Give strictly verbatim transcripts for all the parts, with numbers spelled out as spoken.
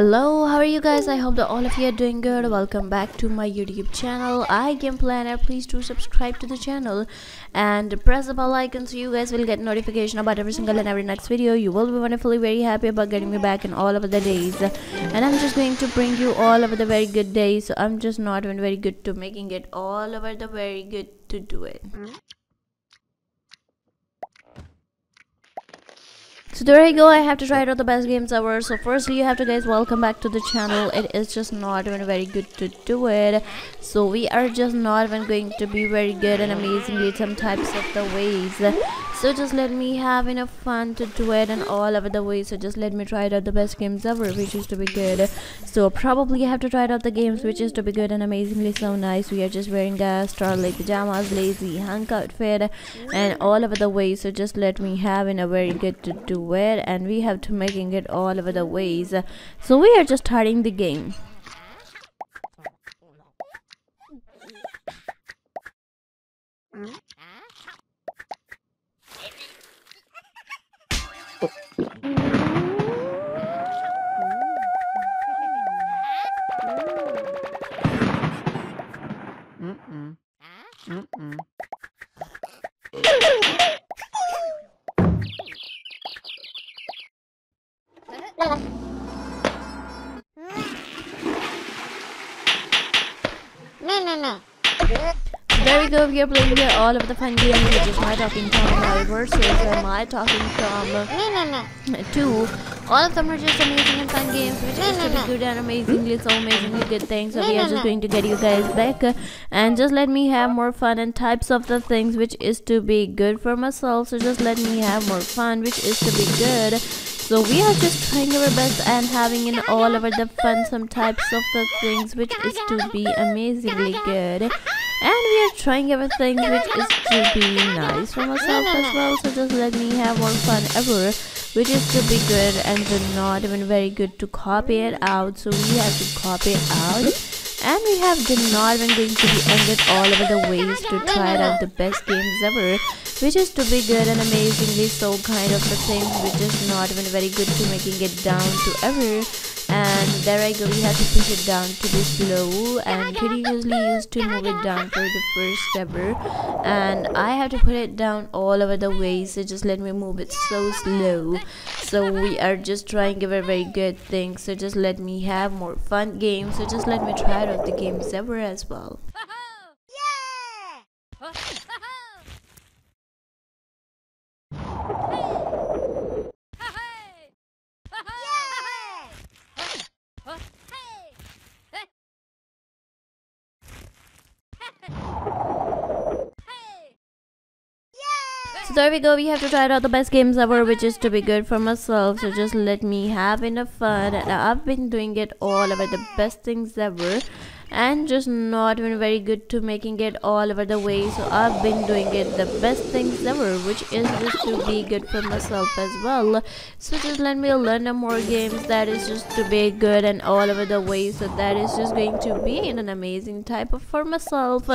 Hello, how are you guys? I hope that all of you are doing good. Welcome back to my YouTube channel, iGamePlanner. Please do subscribe to the channel and press the bell icon so you guys will get notification about every single and every next video. You will be wonderfully very happy about getting me back in all of the days, and I'm just going to bring you all over the very good days. So I'm just not even very good to making it all over the very good to do it. So there I go, I have to try out the best games ever. So firstly, you have to guys welcome back to the channel. It is just not even very good to do it. So we are just not even going to be very good and amazingly some types of the ways. So just let me have enough fun to do it and all over the way. So just let me try out the best games ever, which is to be good. So probably you have to try out the games which is to be good and amazingly so nice. We are just wearing a starlight pajamas, lazy hunk outfit and all over the way. So just let me have in a very good to do it, and we have to making it all over the ways. So we are just starting the game. Mm-mm. Mm-mm. There we go, we are playing here all of the fun games, which is My Talking Tom versus My Talking Tom two. All of them are just amazing and fun games, which is to be good and amazingly so amazingly good things. So we are just going to get you guys back and just let me have more fun and types of the things which is to be good for myself. So just let me have more fun, which is to be good. So we are just trying our best and having in all over the fun some types of the things which is to be amazingly good. And we are trying everything which is to be nice for myself as well. So just let me have more fun ever, which is to be good and not even very good to copy it out. So we have to copy it out. And we have not even going to be ended all over the ways to try out the best games ever, which is to be good and amazingly so kind of the things which is not even very good to making it down to ever. And there I go, we have to push it down to be slow, and Kitty usually used to move it down for the first ever, and I have to put it down all over the way. So just let me move it so slow. So we are just trying a very, very good thing. So just let me have more fun games. So just let me try out the games ever as well. So there we go, we have to try out the best games ever, which is to be good for myself. So just let me have enough fun, and I've been doing it all over the best things ever, and just not even very good to making it all over the way. So I've been doing it the best things ever, which is just to be good for myself as well. So just let me learn more games that is just to be good and all over the way. So that is just going to be in an amazing type of for myself.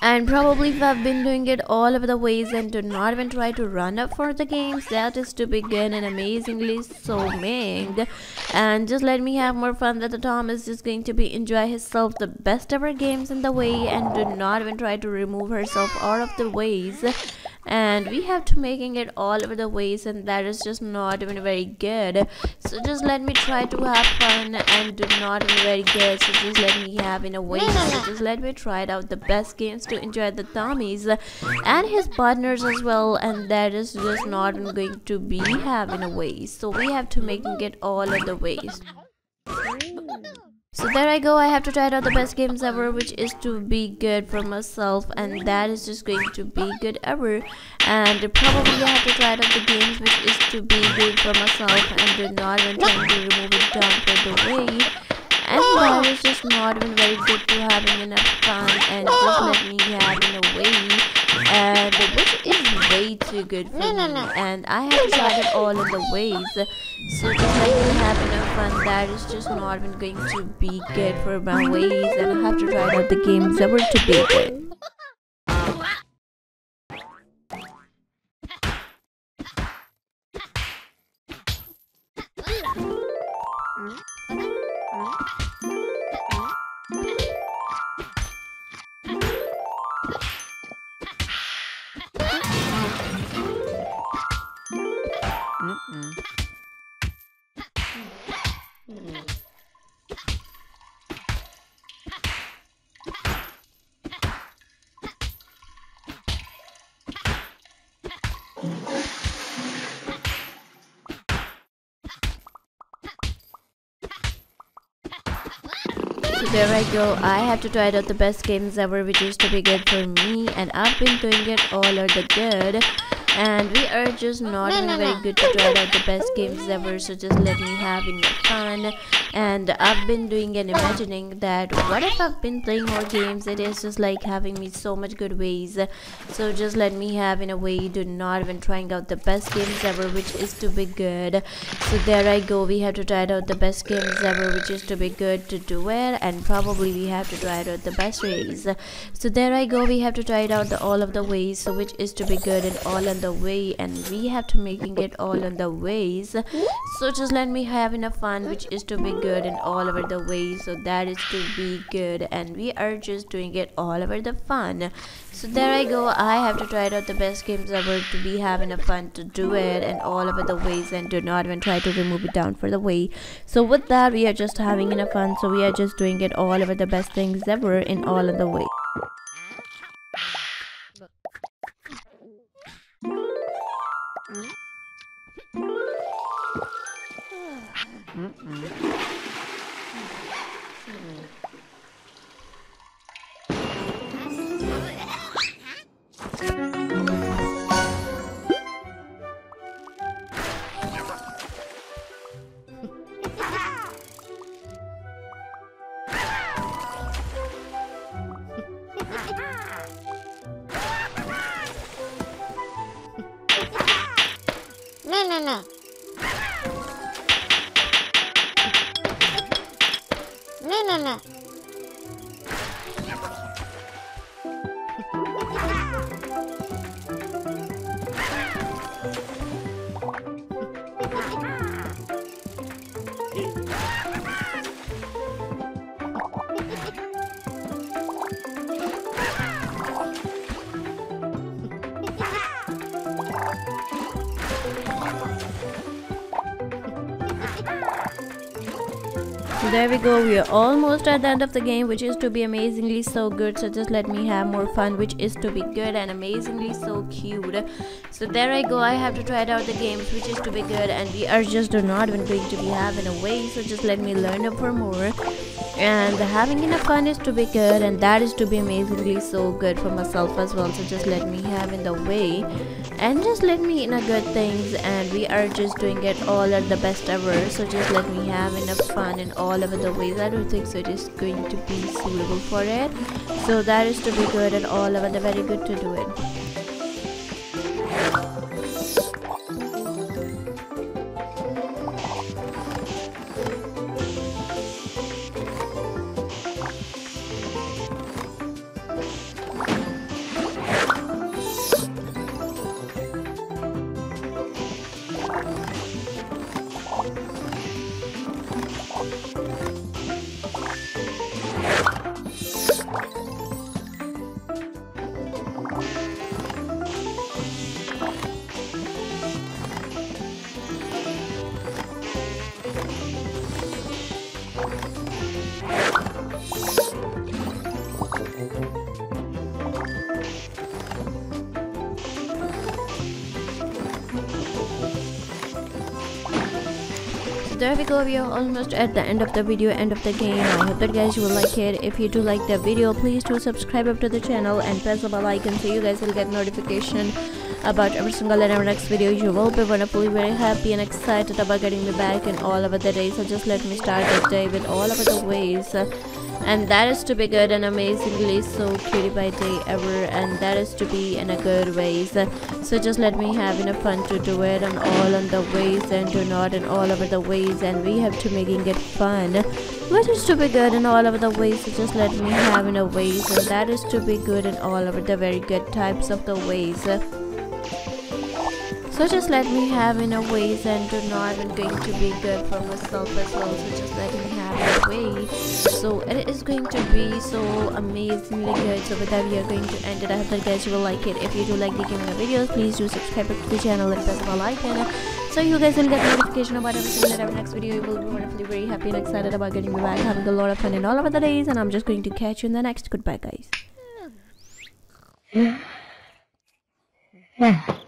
And probably if I've been doing it all over the ways and do not even try to run up for the games, that is to be good and amazingly so made. And just let me have more fun that the Tom is just going to be enjoy himself the best ever games in the way and do not even try to remove herself out of the ways. And we have to making it all over the ways, and that is just not even very good. So just let me try to have fun and do not even very good. So just let me have in a way. So just let me try it out the best games to enjoy the Tommies and his partners as well, and that is just not even going to be having a way. So we have to making it all over the ways. So there I go, I have to try out the best games ever, which is to be good for myself, and that is just going to be good ever. And probably I have to try out the games which is to be good for myself and do not even trying to remove it down for the way. And that is just not even very good to having enough fun and just let me have in a way. And which is way too good for me, and I have tried it all in the ways. So just let me have enough fun, that is just not even going to be good for my ways, and I have to try out the games ever to be good. So there I go, I have to try out the best games ever, which used to be good for me, and I've been doing it all or the good. And we are just not even very good to try out the best games ever, so just let me have enough fun. And I've been doing and imagining that what if I've been playing more games, it is just like having me so much good ways. So just let me have in a way, do not even trying out the best games ever, which is to be good. So there I go, we have to try out the best games ever, which is to be good to do it, and probably we have to try out the best ways. So there I go, we have to try it out the all of the ways, so which is to be good and all and the way, and we have to making it all on the ways. So just let me have enough fun, which is to be good and all over the way, so that is to be good, and we are just doing it all over the fun. So there I go, I have to try out the best games ever, to be having a fun to do it and all over the ways, and do not even try to remove it down for the way. So with that, we are just having enough fun, so we are just doing it all over the best things ever in all of the way. So there we go, we are almost at the end of the game, which is to be amazingly so good. So just let me have more fun, which is to be good and amazingly so cute. So there I go, I have to try out the games, which is to be good, and we are just not even going to be having a way. So just let me learn up for more. And having enough fun is to be good, and that is to be amazingly so good for myself as well. So just let me have in the way, and just let me in a good things, and we are just doing it all at the best ever. So just let me have enough fun in all of the ways. I don't think so it is going to be suitable for it. So that is to be good and all of the very good to do it. There we go, we are almost at the end of the video, end of the game. I hope that guys you will like it. If you do like the video, please do subscribe up to the channel and press the bell icon so you guys will get notification about every single and our next video. You will be wonderfully very happy and excited about getting me back and all over the day. So just let me start this day with all over the ways. And that is to be good and amazingly so cutie by day ever, and that is to be in a good ways. So just let me have enough fun to do it on all on the ways, and do not in all over the ways, and we have to making it fun, which is to be good and all over the ways. So just let me have in a ways, and that is to be good and all over the very good types of the ways. So just let me have in a ways, and do not even going to be good for myself as well. So just let me have in a way. So it is going to be so amazingly good. So with that we are going to end it. I hope that guys you will like it. If you do like the gaming videos, please do subscribe to the channel and press the bell icon. so you guys will get notification about every single every next video. You will be wonderfully very happy and excited about getting me back, having a lot of fun in all of the days, and I'm just going to catch you in the next. Goodbye guys.